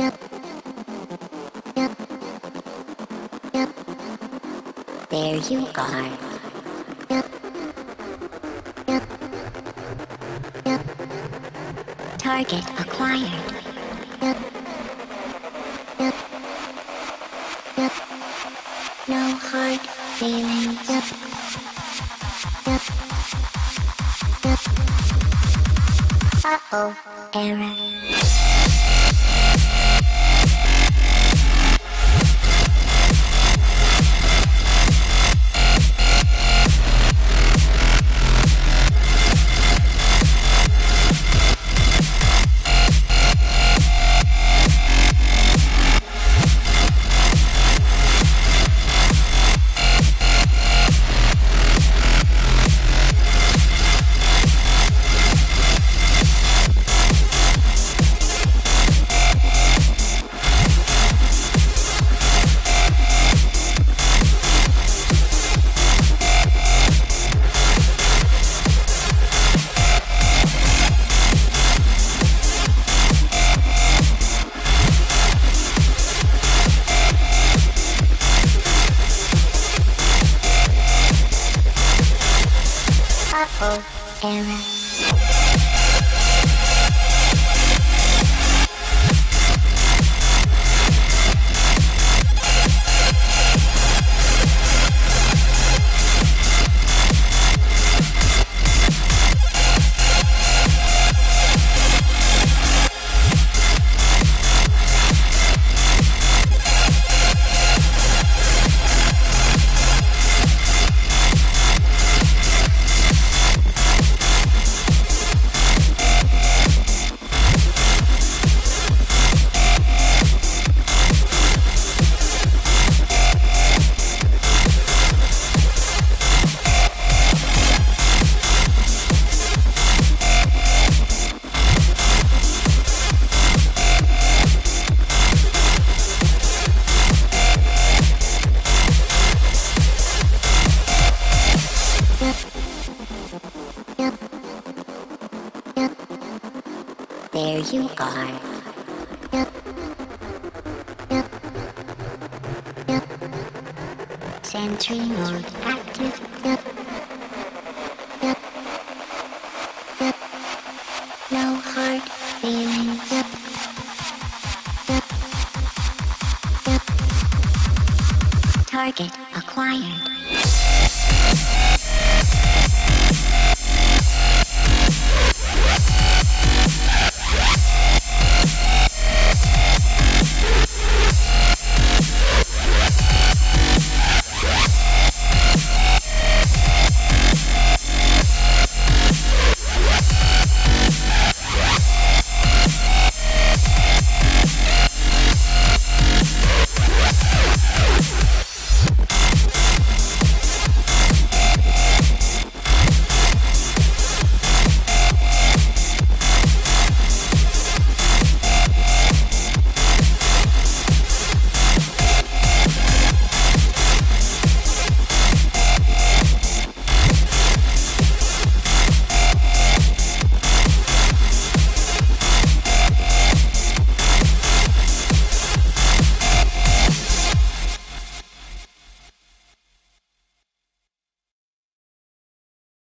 There you are. Target acquired. No hard feelings. Uh-oh, error. Oh, error. There you are. Sentry mode active. No hard feelings. Target acquired.